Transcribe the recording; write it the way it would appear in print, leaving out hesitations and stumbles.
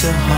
so hard.